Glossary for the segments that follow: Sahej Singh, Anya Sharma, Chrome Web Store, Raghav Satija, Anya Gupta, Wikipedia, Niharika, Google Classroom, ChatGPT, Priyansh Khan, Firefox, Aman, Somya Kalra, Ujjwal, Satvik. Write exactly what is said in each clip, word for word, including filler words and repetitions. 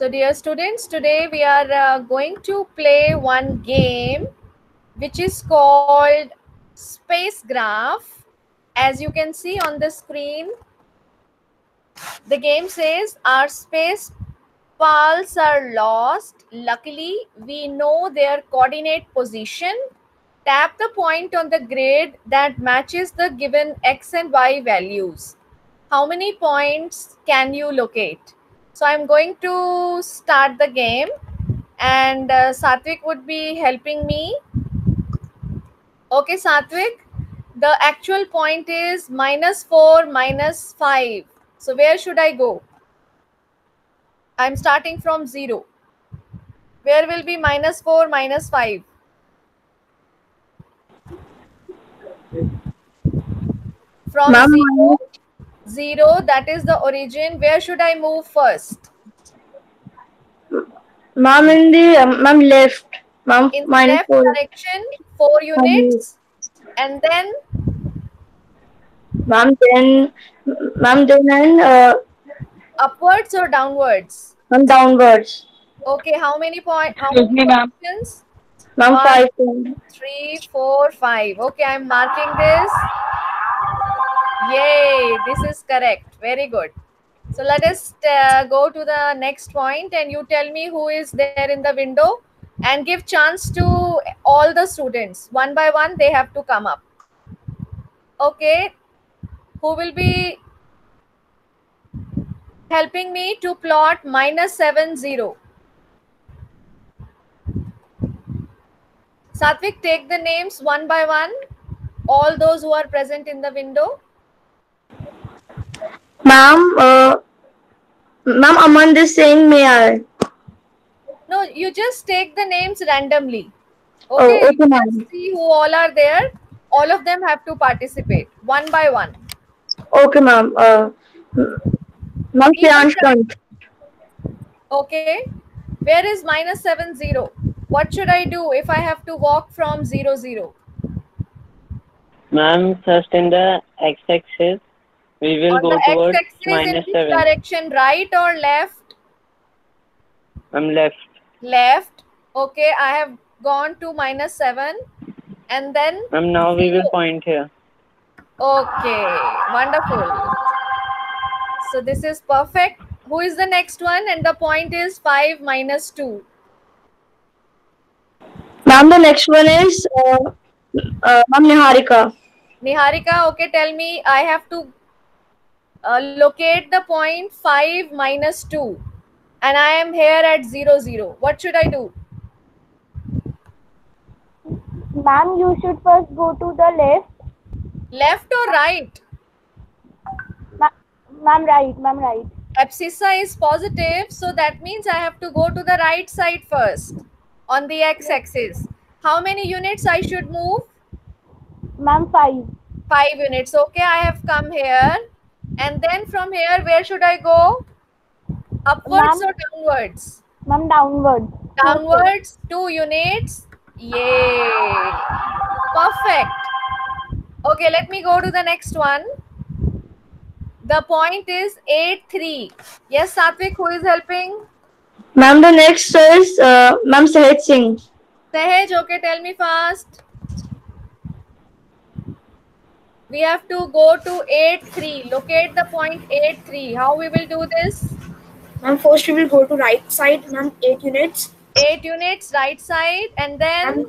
So dear students, today we are uh, going to play one game which is called Space Graph. As you can see on the screen, the game says our space pals are lost. Luckily, we know their coordinate position. Tap the point on the grid that matches the given x and y values. How many points can you locate? So I'm going to start the game, and uh, Satvik would be helping me. Okay, Satvik, the actual point is minus four, minus five. So where should I go? I'm starting from zero. Where will be minus four, minus five? From zero, zero, that is the origin. Where should I move first? Ma'am, in the um, ma'am left. Ma'am, in the left four. Direction, four units, um, and then. Ma'am, then, ma'am, then, uh, upwards or downwards? Ma'am, downwards. Okay, how many points? How many options? Ma'am, five. Three, four, five. Okay, I'm marking this. Yay, this is correct. Very good. So let us uh, go to the next point, and you tell me who is there in the window, and give chance to all the students. One by one, they have to come up. Okay. Who will be helping me to plot minus seven, zero? Satvik, take the names one by one. All those who are present in the window. Ma'am, uh, ma'am, Aman is saying may I? No, you just take the names randomly. Okay, oh, okay, you can see who all are there. All of them have to participate, one by one. Okay, ma'am. Uh, ma'am, Priyansh Khan. Okay, where is minus seven, zero? What should I do if I have to walk from zero, zero? Ma'am, first in the x-axis. We will on go the towards minus in seven. Direction, right or left? I'm left. Left. Okay, I have gone to minus seven, and then. Ma'am, now we will point here. Okay, wonderful. So this is perfect. Who is the next one? And the point is five minus two. Ma'am, the next one is uh, uh, Ma'am Niharika. Niharika, okay, tell me. I have to. Uh, locate the point five minus two, and I am here at zero zero. What should I do? Ma'am, you should first go to the left. Left or right? Ma'am, right. Ma'am, right. Abscissa is positive, so that means I have to go to the right side first on the x-axis. How many units I should move? Ma'am, five. Five units. Okay, I have come here. And then from here, where should I go? Upwards or downwards? Ma'am, downwards. Downwards, two units. Yay. Perfect. Okay, let me go to the next one. The point is eight, three. Yes, Satvik, who is helping? Ma'am, the next is uh, Ma'am Sahej Singh. Sahej, okay, tell me fast. We have to go to eight, three. Locate the point eight, three. How we will do this? Ma'am, first we will go to right side. Ma'am, eight units. Eight units, right side, and then.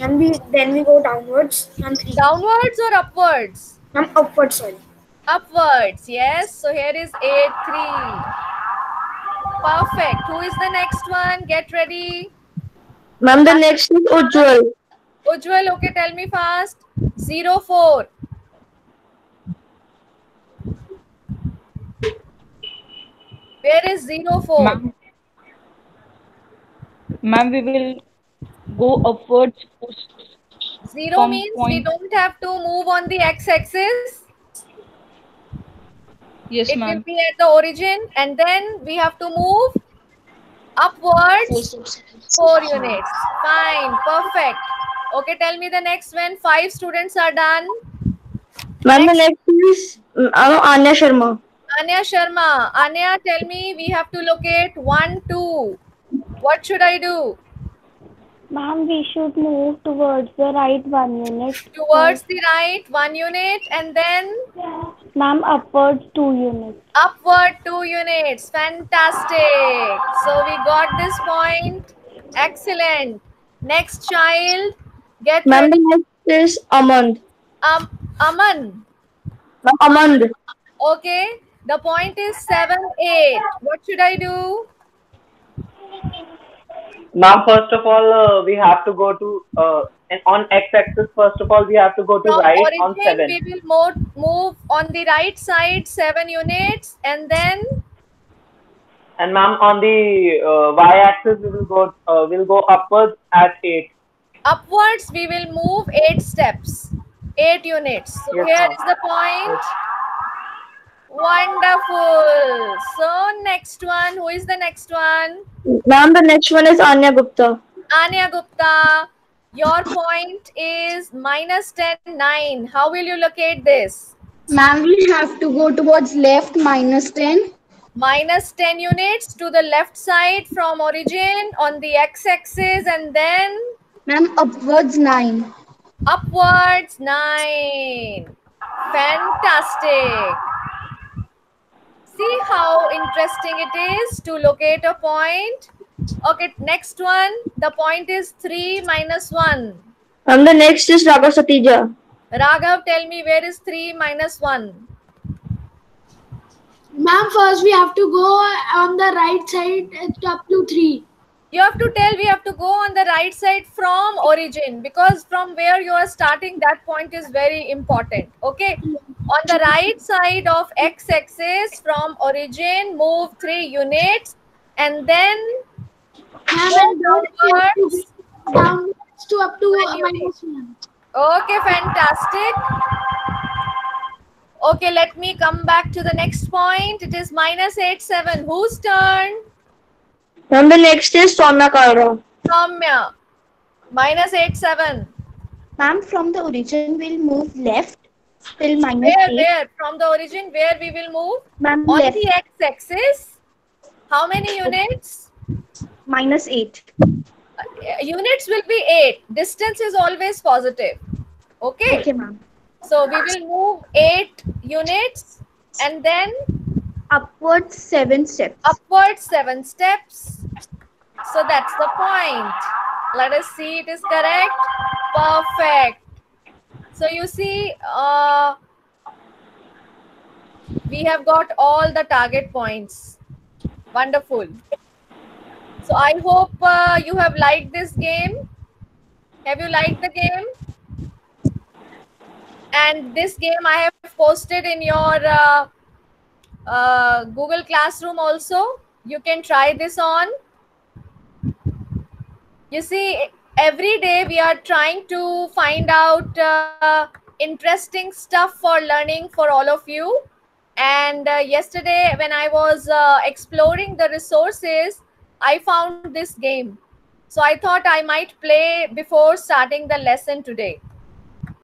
And we then we go downwards. Ma'am, three. Downwards or upwards? Ma'am, upwards. Sorry. Upwards. Yes. So here is eight, three. Perfect. Who is the next one? Get ready. Ma'am, the next is Ujjwal. Ujjwal, okay, tell me fast. Zero four. Where is zero four? Ma'am, Ma we will go upwards. Zero means point. We don't have to move on the x-axis. Yes, ma'am. It will be at the origin, and then we have to move upwards four units. Fine, perfect. Okay, tell me the next one. Five students are done. Ma'am, the next is Anya Sharma. Anya Sharma. Anya, tell me, we have to locate one, two. What should I do? Ma'am, we should move towards the right one unit. Towards the right one unit, and then? Yeah. Ma'am, upwards two units. Upward two units. Fantastic. So we got this point. Excellent. Next child. Get Ma'am, the next is Aman. Um, Aman. Aman. Okay. The point is seven, eight. What should I do? Now, first of all, uh, we have to go to uh, and on x-axis. First of all, we have to go to From right origin, on seven. We will move move on the right side seven units, and then. And ma'am, on the uh, y-axis, we will go. Uh, we'll go upwards at eight. Upwards, we will move eight steps, eight units. So yes, here is the point. Yes. Wonderful. So next one, who is the next one? Ma'am, the next one is Anya Gupta. Anya Gupta, your point is minus ten, nine. How will you locate this? Ma'am, we have to go towards left minus ten. Minus ten units to the left side from origin on the x-axis, and then? Ma'am, upwards nine. Upwards nine. Fantastic. See how interesting it is to locate a point. Okay, next one. The point is three minus one. And the next is Raghav Satija. Raghav, tell me, where is three minus one? Ma'am, first we have to go on the right side up to three. You have to tell we have to go on the right side from origin, because from where you are starting, that point is very important. Okay. On the right side of x-axis from origin, move three units, and then and downwards, downwards to up to one minus one. Okay, fantastic. Okay, let me come back to the next point. It is minus eight, seven. Whose turn? And the next is Somya Kalra. Somya, minus eight, seven. Ma'am, from the origin, we'll move left. Till minus where, eight. Where? From the origin, where we will move? Ma'am, on left. The x-axis, how many units? minus eight. Uh, units will be eight. Distance is always positive. Okay? Okay, ma'am. So, we will move eight units, and then? Upwards seven steps. Upwards seven steps. So, that's the point. Let us see it is correct. Perfect. So you see, uh, we have got all the target points. Wonderful. So I hope uh, you have liked this game. Have you liked the game? And this game I have posted in your uh, uh, Google Classroom also. You can try this on. You see, every day we are trying to find out uh, interesting stuff for learning for all of you. And uh, yesterday when I was uh, exploring the resources, I found this game. So I thought I might play before starting the lesson today.